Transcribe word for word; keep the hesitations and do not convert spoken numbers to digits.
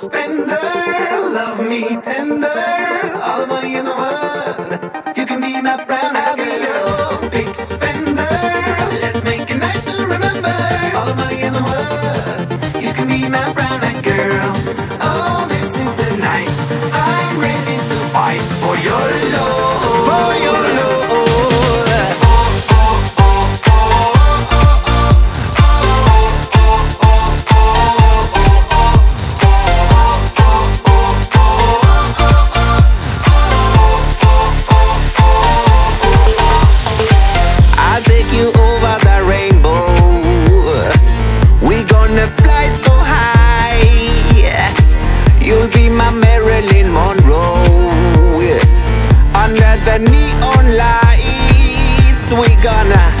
spender, love me tender, all the money in the world, you can be my brown eyed girl. Big spender, let's make a night to remember, all the money in the world, you can be my brown eyed girl. Oh, this is the night, I'm ready to fight for your love, for your love. Under the neon lights, we gonna